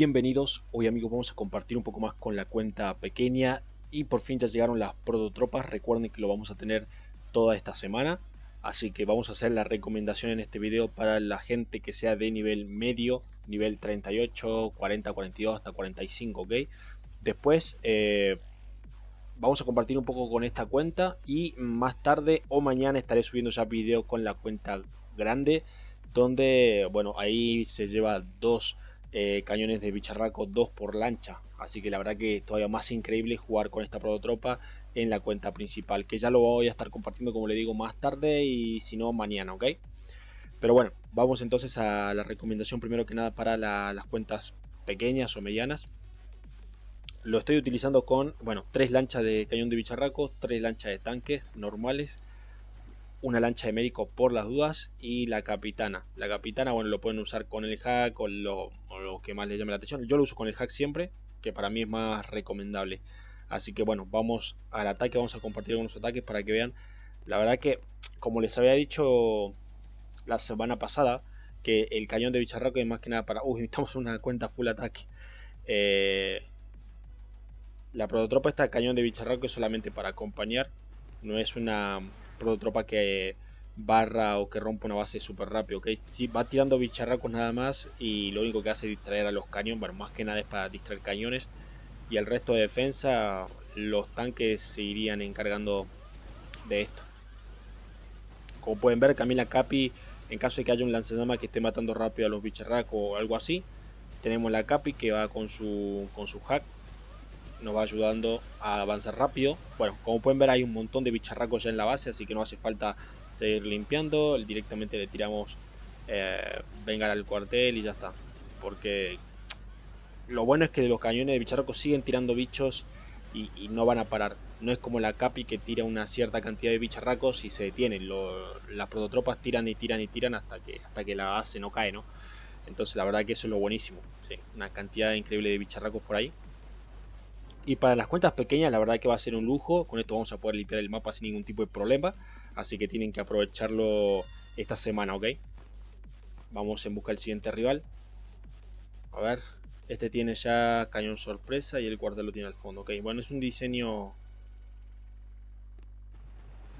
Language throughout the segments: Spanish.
bienvenidos. Hoy, amigos, vamos a compartir un poco más con la cuenta pequeña y por fin ya llegaron las prototropas. Recuerden que lo vamos a tener toda esta semana, así que vamos a hacer la recomendación en este video para la gente que sea de nivel medio, nivel 38, 40, 42 hasta 45, ¿ok? Después vamos a compartir un poco con esta cuenta y más tarde o mañana estaré subiendo ya video con la cuenta grande, donde, bueno, ahí se lleva dos cañones de bicharraco, dos por lancha. Así que la verdad que es todavía más increíble jugar con esta prototropa en la cuenta principal, que ya lo voy a estar compartiendo, como le digo, más tarde y si no mañana, ¿ok? Pero bueno, vamos entonces a la recomendación primero que nada para las cuentas pequeñas o medianas. Lo estoy utilizando con, bueno, 3 lanchas de cañón de bicharraco, 3 lanchas de tanques normales, una lancha de médico por las dudas y la capitana. La capitana, bueno, lo pueden usar con el hack o lo que más les llame la atención. Yo lo uso con el hack siempre, que para mí es más recomendable. Así que bueno, vamos al ataque, vamos a compartir algunos ataques para que vean. La verdad que, como les había dicho la semana pasada, que el cañón de bicharraco es más que nada para... Uy, estamos en una cuenta full ataque. La prototropa está de cañón de bicharraco es solamente para acompañar. No es una prototropa que barra o que rompa una base súper rápido, ¿ok? Sí, va tirando bicharracos nada más y lo único que hace es distraer a los cañones. Bueno, más que nada es para distraer cañones. Y el resto de defensa, los tanques se irían encargando de esto. Como pueden ver, también la Capi, en caso de que haya un lanzallamas que esté matando rápido a los bicharracos o algo así, tenemos la Capi que va con su hack, nos va ayudando a avanzar rápido. Bueno, como pueden ver, hay un montón de bicharracos ya en la base, así que no hace falta seguir limpiando, directamente le tiramos venga al cuartel y ya está. Porque lo bueno es que los cañones de bicharracos siguen tirando bichos y no van a parar. No es como la Capi, que tira una cierta cantidad de bicharracos y se detienen. Las prototropas tiran y tiran y tiran hasta que la base no cae, ¿no? Entonces la verdad que eso es lo buenísimo, ¿sí? Una cantidad increíble de bicharracos por ahí. Y para las cuentas pequeñas la verdad que va a ser un lujo. Con esto vamos a poder limpiar el mapa sin ningún tipo de problema. Así que tienen que aprovecharlo esta semana, ¿ok? Vamos en busca del siguiente rival. A ver, este tiene ya cañón sorpresa y el cuartel lo tiene al fondo, ¿ok? Bueno, es un diseño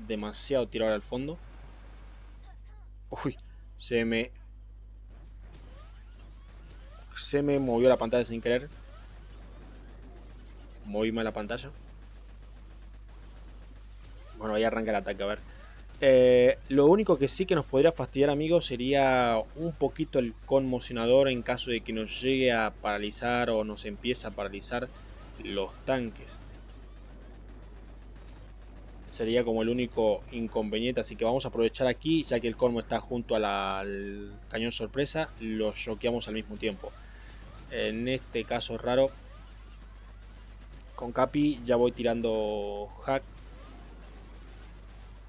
demasiado tirado al fondo. Uy, se me movió la pantalla sin querer. Moví mal la pantalla. Bueno, ahí arranca el ataque, a ver. Lo único que sí que nos podría fastidiar, amigos, sería un poquito el conmocionador en caso de que nos llegue a paralizar o nos empiece a paralizar los tanques. Sería como el único inconveniente, así que vamos a aprovechar aquí, ya que el colmo está junto al cañón sorpresa, lo choqueamos al mismo tiempo. En este caso raro, con Capi ya voy tirando hack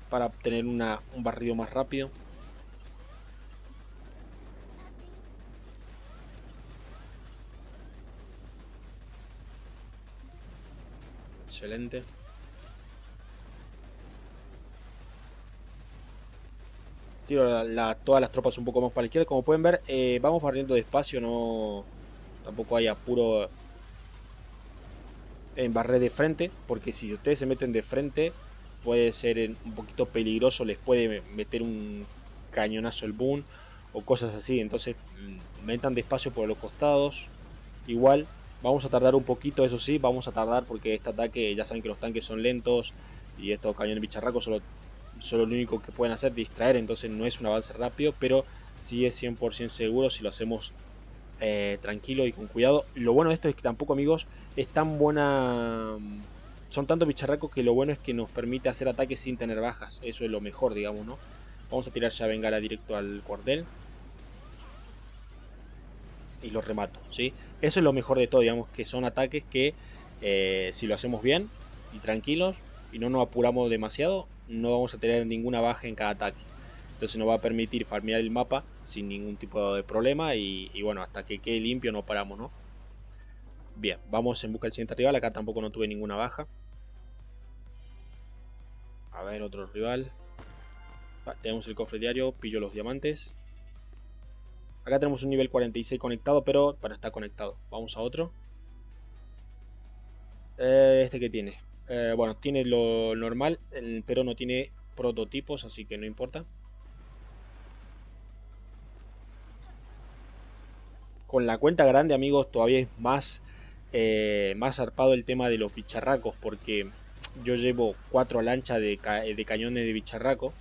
para obtener un barrido más rápido. Excelente. Tiro todas las tropas un poco más para la izquierda. Como pueden ver, vamos barriendo despacio, no, tampoco hay apuro en barrer de frente, porque si ustedes se meten de frente puede ser un poquito peligroso, les puede meter un cañonazo el boom o cosas así. Entonces metan despacio por los costados. Igual vamos a tardar un poquito, eso sí, vamos a tardar, porque este ataque ya saben que los tanques son lentos y estos cañones bicharracos solo lo único que pueden hacer es distraer. Entonces no es un avance rápido, pero sí es 100% seguro si lo hacemos tranquilo y con cuidado. Lo bueno de esto es que tampoco, amigos, es tan buena... Son tantos bicharracos que lo bueno es que nos permite hacer ataques sin tener bajas. Eso es lo mejor, digamos, ¿no? Vamos a tirar ya bengala directo al cuartel. Y lo remato, ¿sí? Eso es lo mejor de todo, digamos, que son ataques que si lo hacemos bien y tranquilos y no nos apuramos demasiado, no vamos a tener ninguna baja en cada ataque. Entonces nos va a permitir farmear el mapa sin ningún tipo de problema y bueno, hasta que quede limpio no paramos, ¿no? Bien, vamos en busca del siguiente rival. Acá tampoco no tuve ninguna baja. A ver, otro rival. Tenemos el cofre diario, pillo los diamantes. Acá tenemos un nivel 46 conectado, pero bueno, está conectado. Vamos a otro. ¿Este qué tiene? Bueno, tiene lo normal, pero no tiene prototipos, así que no importa. Con la cuenta grande, amigos, todavía es más zarpado el tema de los bicharracos, porque yo llevo 4 lanchas de cañones de bicharraco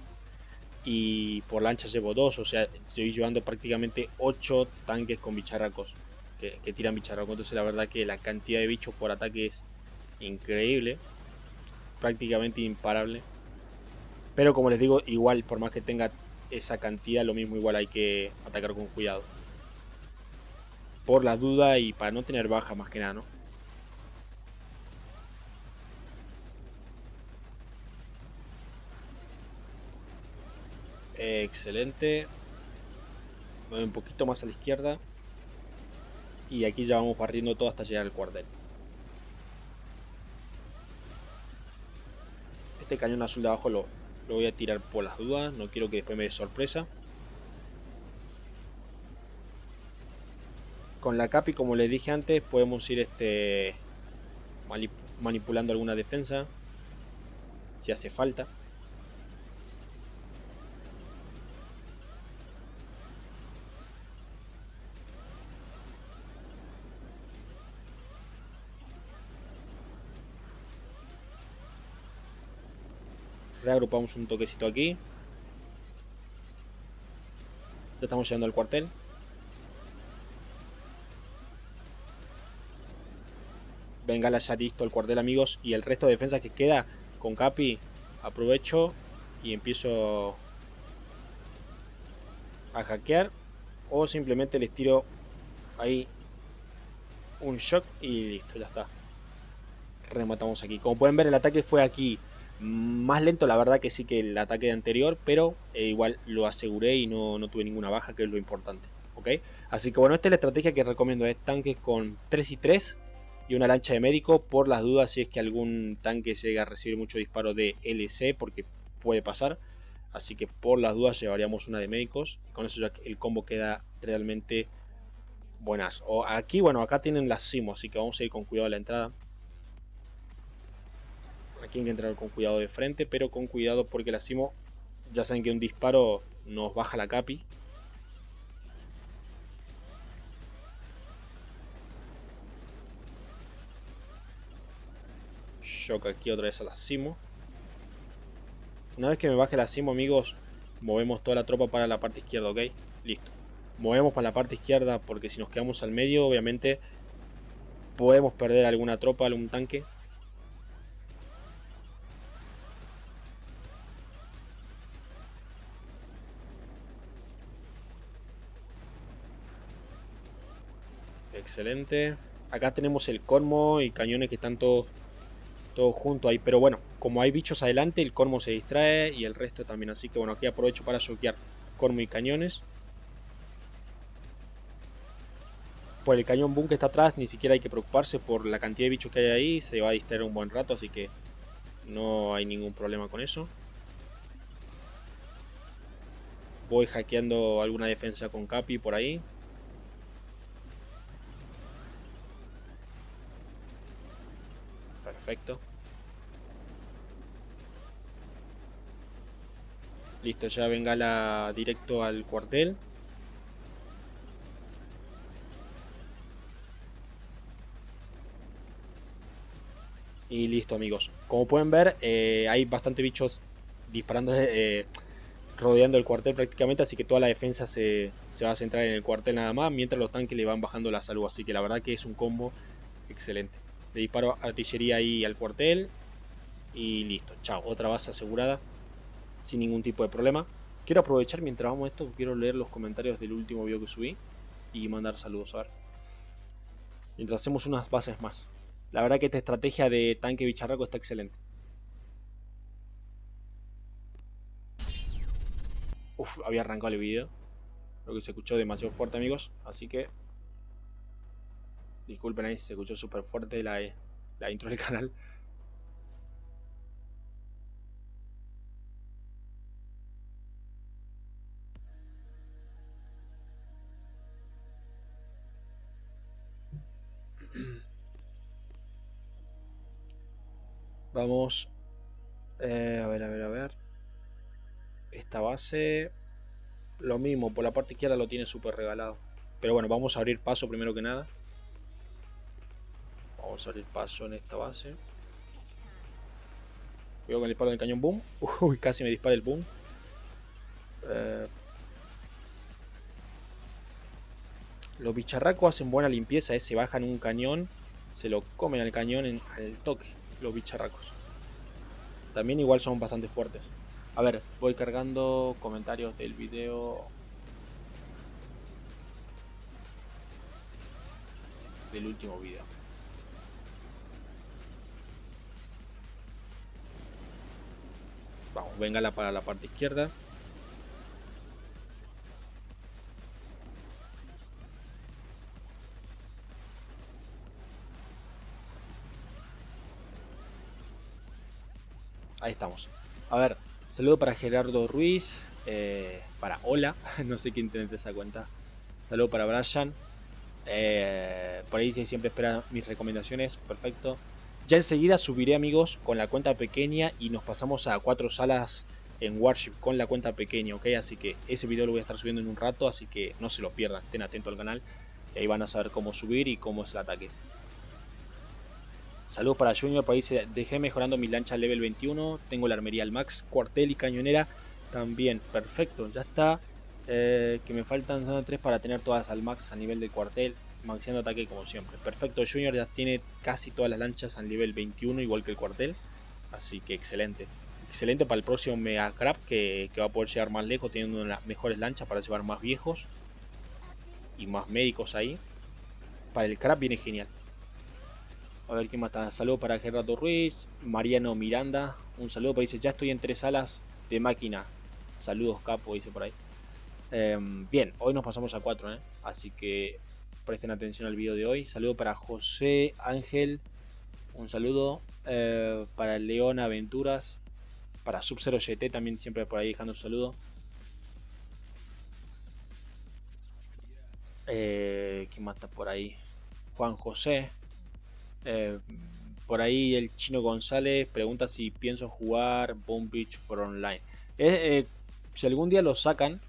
y por lancha llevo 2, o sea, estoy llevando prácticamente 8 tanques con bicharracos que tiran bicharracos. Entonces la verdad que la cantidad de bichos por ataque es increíble, prácticamente imparable. Pero como les digo, igual por más que tenga esa cantidad, lo mismo, igual hay que atacar con cuidado, por las dudas y para no tener baja más que nada, ¿no? Excelente. Mueve un poquito más a la izquierda. Y aquí ya vamos barriendo todo hasta llegar al cuartel. Este cañón azul de abajo lo voy a tirar por las dudas. No quiero que después me dé sorpresa. Con la capi, como les dije antes, podemos ir manipulando alguna defensa si hace falta. Reagrupamos un toquecito aquí. Ya estamos llegando al cuartel. Bengala ya listo el cuartel, amigos. Y el resto de defensa que queda con capi, aprovecho y empiezo a hackear. O simplemente les tiro ahí un shock y listo, ya está. Rematamos aquí. Como pueden ver, el ataque fue aquí más lento, la verdad que sí, que el ataque de anterior, pero igual lo aseguré y no tuve ninguna baja, que es lo importante, ¿ok? Así que bueno, esta es la estrategia que recomiendo, es tanques con 3 y 3 y una lancha de médico, por las dudas si es que algún tanque llega a recibir mucho disparo de LC, porque puede pasar, así que por las dudas llevaríamos una de médicos, y con eso ya el combo queda realmente buenas. O aquí, bueno, acá tienen las Simo, así que vamos a ir con cuidado a la entrada. Aquí hay que entrar con cuidado de frente, pero con cuidado porque la Simo, ya saben que un disparo nos baja la capi. Shock aquí otra vez a la Simo. Una vez que me baje la Simo, amigos, movemos toda la tropa para la parte izquierda, ¿ok? Listo. Movemos para la parte izquierda porque si nos quedamos al medio, obviamente, podemos perder alguna tropa, algún tanque. Excelente. Acá tenemos el cormo y cañones que están todos juntos ahí. Pero bueno, como hay bichos adelante, el cormo se distrae y el resto también. Así que bueno, aquí aprovecho para shockear cormo y cañones. Por el cañón boom que está atrás, ni siquiera hay que preocuparse por la cantidad de bichos que hay ahí. Se va a distraer un buen rato, así que no hay ningún problema con eso. Voy hackeando alguna defensa con capi por ahí. Perfecto. Listo, ya bengala directo al cuartel. Y listo, amigos. Como pueden ver, hay bastante bichos disparando, rodeando el cuartel prácticamente. Así que toda la defensa se va a centrar en el cuartel nada más, mientras los tanques le van bajando la salud. Así que la verdad que es un combo excelente. Le disparo artillería ahí al cuartel. Y listo, chao. Otra base asegurada. Sin ningún tipo de problema. Quiero aprovechar mientras vamos a esto. Quiero leer los comentarios del último video que subí. Y mandar saludos, a ver. Mientras hacemos unas bases más. La verdad que esta estrategia de tanque bicharraco está excelente. Uf, había arrancado el video. Creo que se escuchó demasiado fuerte, amigos. Así que... disculpen ahí, se escuchó súper fuerte la intro del canal. Vamos. A ver. Esta base. Lo mismo, por la parte izquierda lo tiene súper regalado. Pero bueno, vamos a abrir paso primero que nada. Vamos a abrir paso en esta base. Cuidado con el disparo del cañón boom. Uy, casi me dispara el boom. Los bicharracos hacen buena limpieza, se bajan un cañón. Se lo comen al cañón al toque, los bicharracos. También igual son bastante fuertes. A ver, voy cargando comentarios del video del último video. Vamos, véngala para la parte izquierda. Ahí estamos. A ver, saludo para Gerardo Ruiz, para Hola, no sé quién tiene esa cuenta. Saludo para Brian. Por ahí dice siempre espera mis recomendaciones, perfecto. Ya enseguida subiré, amigos, con la cuenta pequeña y nos pasamos a 4 salas en Warship con la cuenta pequeña, ¿ok? Así que ese video lo voy a estar subiendo en un rato, así que no se lo pierdan, estén atentos al canal. Y ahí van a saber cómo subir y cómo es el ataque. Saludos para Junior, por ahí dice, dejé mejorando mi lancha level 21, tengo la armería al max, cuartel y cañonera también, perfecto, ya está, que me faltan 3 para tener todas al max a nivel de cuartel, maxeando ataque como siempre, perfecto. Junior ya tiene casi todas las lanchas al nivel 21, igual que el cuartel, así que excelente, excelente para el próximo Mega Crab que va a poder llegar más lejos teniendo las mejores lanchas para llevar más viejos y más médicos ahí, para el Crab viene genial. A ver quién más está. Saludo para Gerardo Ruiz, Mariano Miranda. Un saludo para dice, ya estoy en 3 salas de máquina. Saludos, capo, dice por ahí. Bien, hoy nos pasamos a 4, así que presten atención al video de hoy. Saludo para José Ángel. Un saludo para León Aventuras. Para Sub-Zero YT también siempre por ahí dejando un saludo. ¿Quién más está por ahí? Juan José. Por ahí el Chino González pregunta si pienso jugar Boom Beach for Online. Si algún día lo sacan,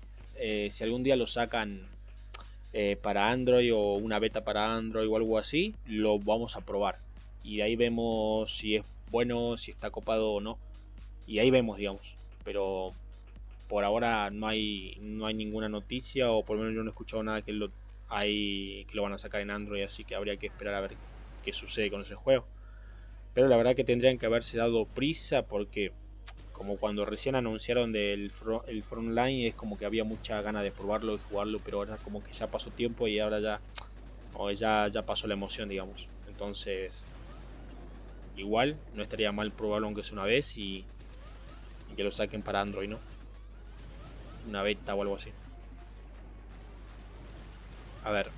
para Android o una beta para Android o algo así, lo vamos a probar. Y de ahí vemos si es bueno, si está copado o no. Y de ahí vemos, digamos. Pero por ahora no hay ninguna noticia, o por lo menos yo no he escuchado nada que lo van a sacar en Android, así que habría que esperar a ver qué sucede con ese juego. Pero la verdad que tendrían que haberse dado prisa, porque como cuando recién anunciaron el Frontline, es como que había mucha ganas de probarlo y jugarlo, pero ahora como que ya pasó tiempo y ahora ya pasó la emoción, digamos. Entonces igual no estaría mal probarlo aunque sea una vez y que lo saquen para Android, ¿no? Una beta o algo así. A ver,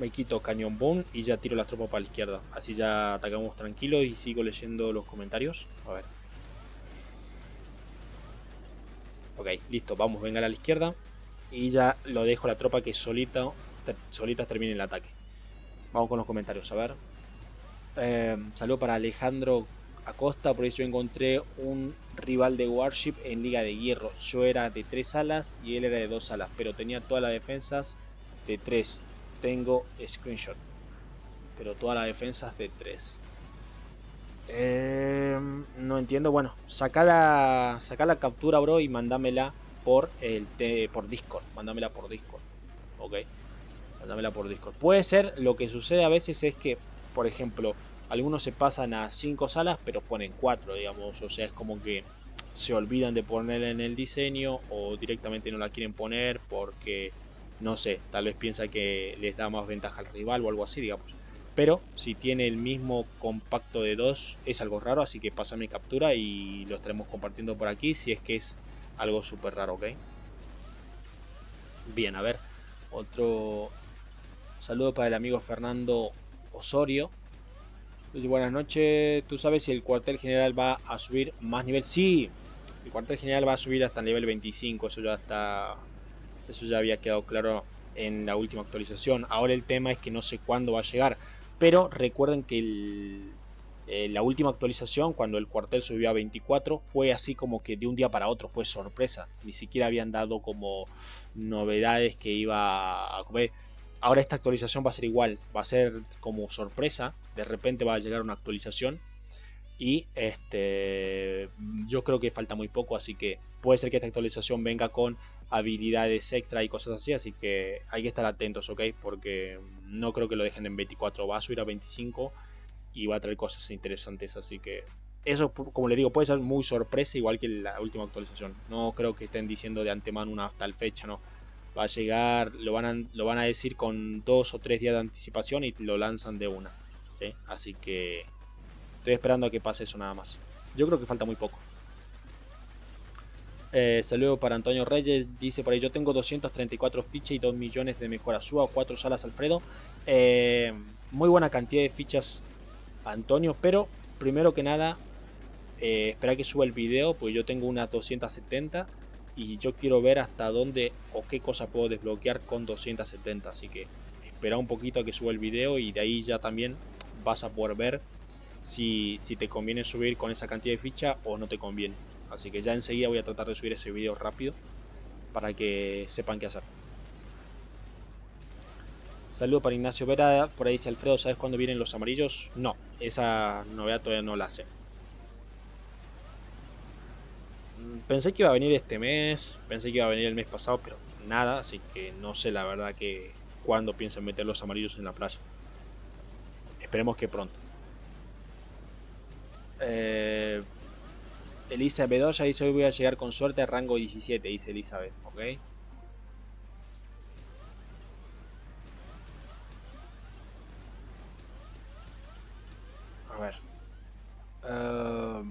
me quito cañón boom y ya tiro las tropas para la izquierda. Así ya atacamos tranquilo y sigo leyendo los comentarios. A ver. Ok, listo. Vamos, venga a la izquierda. Y ya lo dejo a la tropa que solita termine el ataque. Vamos con los comentarios, a ver. Saludo para Alejandro Acosta. Por eso yo encontré un rival de Warship en Liga de Hierro. Yo era de 3 salas y él era de 2 salas. Pero tenía todas las defensas de 3. Tengo screenshot, pero todas las defensas de 3. No entiendo. Bueno, saca la captura, bro, y mándamela por Discord. Mándamela por Discord, ok. Mándamela por Discord. Puede ser, lo que sucede a veces es que, por ejemplo, algunos se pasan a 5 salas, pero ponen 4, digamos. O sea, es como que se olvidan de ponerla en el diseño o directamente no la quieren poner porque, no sé, tal vez piensa que les da más ventaja al rival o algo así, digamos. Pero si tiene el mismo compacto de 2 es algo raro, así que pasa mi captura y lo estaremos compartiendo por aquí si es que es algo súper raro, ¿ok? Bien, a ver, otro saludo para el amigo Fernando Osorio. Buenas noches, ¿tú sabes si el cuartel general va a subir más nivel? Sí, el cuartel general va a subir hasta el nivel 25, eso ya está... Eso ya había quedado claro en la última actualización. Ahora el tema es que no sé cuándo va a llegar, pero recuerden que la última actualización, cuando el cuartel subió a 24, fue así como que de un día para otro, fue sorpresa. Ni siquiera habían dado como novedades que iba a comer. Ahora esta actualización va a ser igual, va a ser como sorpresa, de repente va a llegar una actualización. Y yo creo que falta muy poco, así que puede ser que esta actualización venga con habilidades extra y cosas así. Así que hay que estar atentos, ¿ok? Porque no creo que lo dejen en 24, va a subir a 25 y va a traer cosas interesantes. Así que eso, como les digo, puede ser muy sorpresa, igual que la última actualización. No creo que estén diciendo de antemano una tal fecha, ¿no? Va a llegar, lo van a decir con 2 o 3 días de anticipación y lo lanzan de una, ¿sí? Así que estoy esperando a que pase eso nada más. Yo creo que falta muy poco. Saludo para Antonio Reyes. Dice por ahí, yo tengo 234 fichas y 2 millones de mejora. Suba 4 salas, Alfredo. Muy buena cantidad de fichas, Antonio. Pero primero que nada, espera que suba el video, pues yo tengo unas 270. Y yo quiero ver hasta dónde o qué cosa puedo desbloquear con 270. Así que espera un poquito a que suba el video y de ahí ya también vas a poder ver si te conviene subir con esa cantidad de ficha o no te conviene. Así que ya enseguida voy a tratar de subir ese video rápido para que sepan qué hacer. Saludo para Ignacio Vera. Por ahí dice Alfredo, ¿sabes cuándo vienen los amarillos? No, esa novedad todavía no la sé. Pensé que iba a venir este mes, pensé que iba a venir el mes pasado, pero nada. Así que no sé la verdad que cuándo piensan meter los amarillos en la playa. Esperemos que pronto. Elizabeth Bedoya dice, hoy voy a llegar con suerte a rango 17, dice Elizabeth, ok. A ver,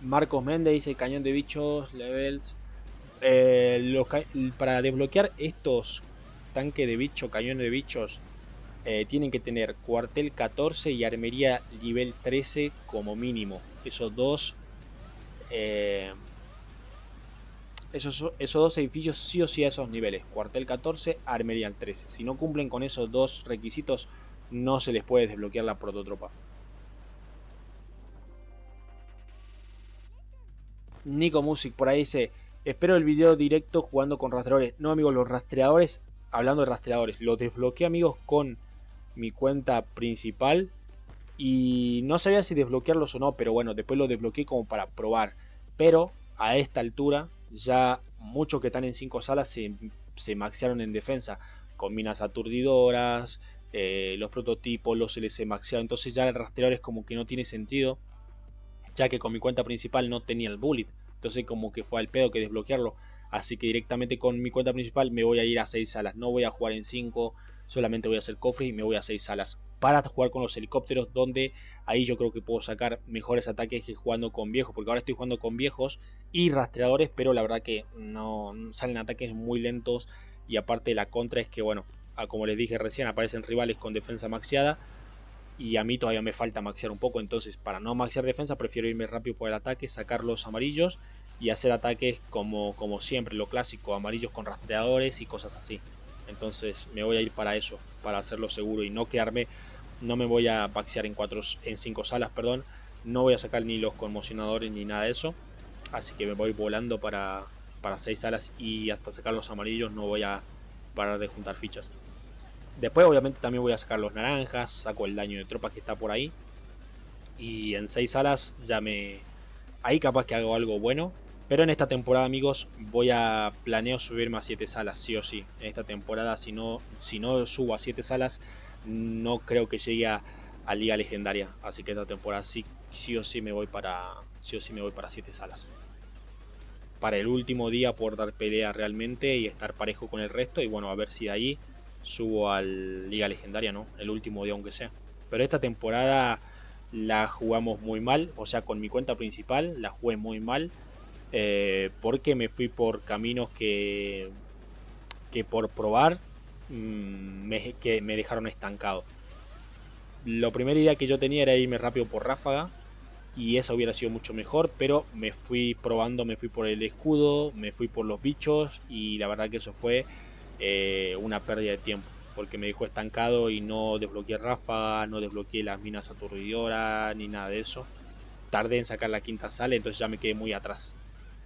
Marcos Méndez dice, cañón de bichos, levels. Para desbloquear estos tanques de bicho, cañón de bichos, tienen que tener cuartel 14 y armería nivel 13 como mínimo. Esos dos edificios sí o sí a esos niveles. Cuartel 14, armería 13. Si no cumplen con esos dos requisitos, no se les puede desbloquear la prototropa. Nico Music por ahí dice, espero el video directo jugando con rastreadores. No amigos, los rastreadores, hablando de rastreadores, los desbloqueé amigos con mi cuenta principal y no sabía si desbloquearlos o no, pero bueno, después los desbloqueé como para probar. Pero a esta altura ya muchos que están en 5 salas se maxearon en defensa con minas aturdidoras, los prototipos, los LC maxeados. Entonces ya el rastreador es como que no tiene sentido, ya que con mi cuenta principal no tenía el bullet, entonces como que fue al pedo que desbloquearlo. Así que directamente con mi cuenta principal me voy a ir a 6 salas, no voy a jugar en 5, solamente voy a hacer cofres y me voy a 6 salas para jugar con los helicópteros, donde ahí yo creo que puedo sacar mejores ataques que jugando con viejos, porque ahora estoy jugando con viejos y rastreadores, pero la verdad que no salen ataques muy lentos y aparte la contra es que, bueno, como les dije recién, aparecen rivales con defensa maxeada y a mí todavía me falta maxear un poco, entonces para no maxear defensa prefiero irme rápido por el ataque, sacar los amarillos y hacer ataques como siempre, lo clásico, amarillos con rastreadores y cosas así. Entonces me voy a ir para eso, para hacerlo seguro y no quedarme, no me voy a maxear en 5 salas, perdón. No voy a sacar ni los conmocionadores ni nada de eso, así que me voy volando para 6 salas y hasta sacar los amarillos no voy a parar de juntar fichas. Después obviamente también voy a sacar los naranjas, saco el daño de tropas que está por ahí y en 6 salas ya me... ahí capaz que hago algo bueno. Pero en esta temporada amigos planeo subirme a 7 salas sí o sí. En esta temporada si no subo a 7 salas no creo que llegue a Liga Legendaria. Así que esta temporada sí o sí me voy para 7 salas. Para el último día por dar pelea realmente y estar parejo con el resto. Y bueno, a ver si de ahí subo a Liga Legendaria, ¿no? El último día aunque sea. Pero esta temporada la jugamos muy mal. O sea, con mi cuenta principal la jugué muy mal. Porque me fui por caminos que por probar que me dejaron estancado. La primera idea que yo tenía era irme rápido por ráfaga y esa hubiera sido mucho mejor, pero me fui probando, me fui por el escudo, me fui por los bichos y la verdad que eso fue una pérdida de tiempo, porque me dejó estancado y no desbloqueé ráfaga, no desbloqueé las minas aturdidoras ni nada de eso. Tardé en sacar la quinta sala, entonces ya me quedé muy atrás.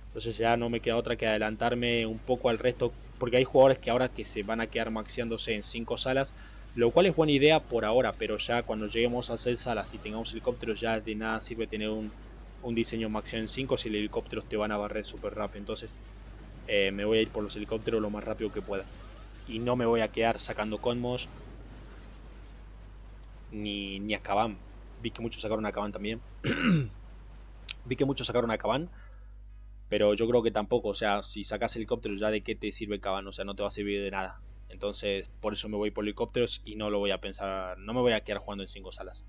Entonces ya no me queda otra que adelantarme un poco al resto, porque hay jugadores que ahora que se van a quedar maxeándose en 5 salas, lo cual es buena idea por ahora, pero ya cuando lleguemos a 6 salas y tengamos helicópteros, ya de nada sirve tener un diseño maxeado en 5 si los helicópteros te van a barrer súper rápido. Entonces me voy a ir por los helicópteros lo más rápido que pueda. Y no me voy a quedar sacando conmos ni a Kaban. Vi que muchos sacaron a Kaban también. Pero yo creo que tampoco, o sea, si sacas helicópteros ya de qué te sirve Kaban, o sea, no te va a servir de nada. Entonces por eso me voy por helicópteros y no lo voy a pensar, no me voy a quedar jugando en 5 salas.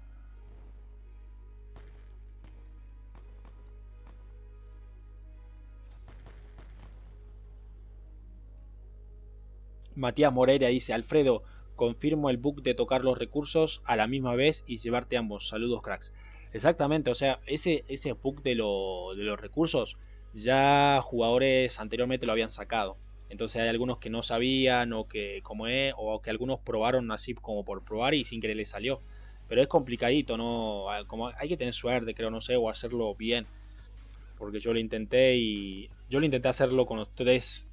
Matías Moreira dice: Alfredo, confirmo el bug de tocar los recursos a la misma vez y llevarte ambos. Saludos, cracks. Exactamente, o sea, ese bug de los recursos ya jugadores anteriormente lo habían sacado. Entonces hay algunos que no sabían o que como es, o que algunos probaron así como por probar y sin querer les salió. Pero es complicadito, ¿no? Como hay que tener suerte, creo, no sé, o hacerlo bien. Porque yo lo intenté hacerlo con los tres,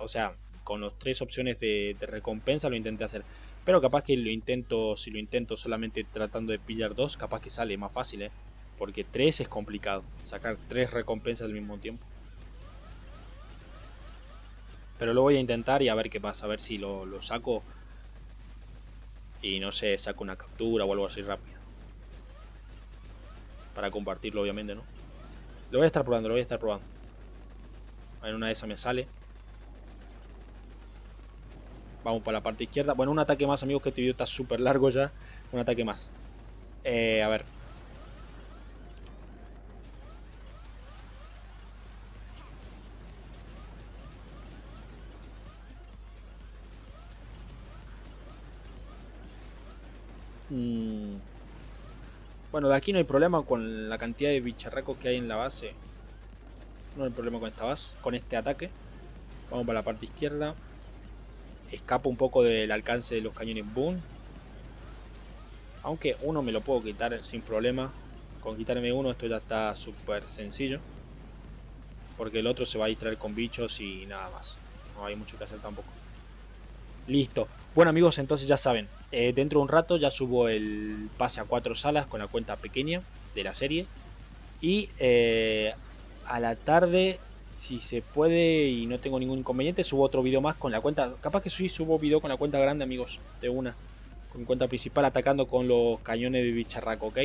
o sea, con las 3 opciones de recompensa lo intenté hacer. Pero capaz que si lo intento solamente tratando de pillar 2, capaz que sale más fácil, ¿eh? Porque 3 es complicado. Sacar 3 recompensas al mismo tiempo. Pero lo voy a intentar y a ver qué pasa. A ver si lo saco. Y no sé, saco una captura o algo así rápido. Para compartirlo, obviamente, ¿no? Lo voy a estar probando, En una de esas me sale. Vamos para la parte izquierda. Bueno, un ataque más, amigos, que este video está súper largo ya. Un ataque más. A ver. Bueno, de aquí no hay problema con la cantidad de bicharracos que hay en la base. No hay problema con esta base, con este ataque. Vamos para la parte izquierda. Escapo un poco del alcance de los cañones Boom. Aunque uno me lo puedo quitar sin problema. Con quitarme uno esto ya está súper sencillo. Porque el otro se va a distraer con bichos y nada más. No hay mucho que hacer tampoco. Listo. Bueno, amigos, entonces ya saben. Dentro de un rato ya subo el pase a 4 salas con la cuenta pequeña de la serie. Y a la tarde, si se puede y no tengo ningún inconveniente, subo otro video más con la cuenta. Capaz que sí subo video con la cuenta grande, amigos, de una. Con mi cuenta principal atacando con los cañones de bicharraco, ¿ok?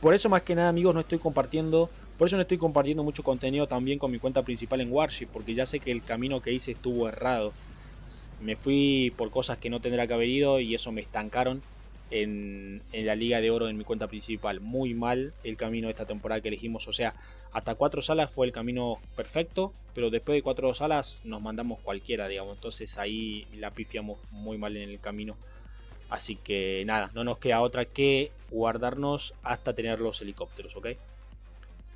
Por eso más que nada, amigos, no estoy compartiendo mucho contenido también con mi cuenta principal en Warships. Porque ya sé que el camino que hice estuvo errado. Me fui por cosas que no tendría que haber ido y eso me estancaron. En la Liga de Oro en mi cuenta principal. Muy mal el camino de esta temporada que elegimos. O sea, hasta 4 salas fue el camino perfecto. Pero después de 4 salas nos mandamos cualquiera, digamos. Entonces ahí la pifiamos muy mal en el camino. Así que nada, no nos queda otra que guardarnos hasta tener los helicópteros, ¿ok?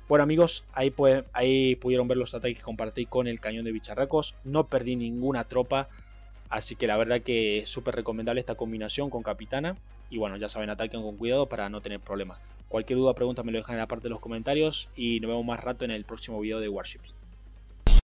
Bueno, amigos, ahí pudieron ver los ataques que compartí con el cañón de bicharracos. No perdí ninguna tropa. Así que la verdad que es súper recomendable esta combinación con Capitana. Y bueno, ya saben, ataquen con cuidado para no tener problemas. Cualquier duda o pregunta me lo dejan en la parte de los comentarios. Y nos vemos más rato en el próximo video de Warships.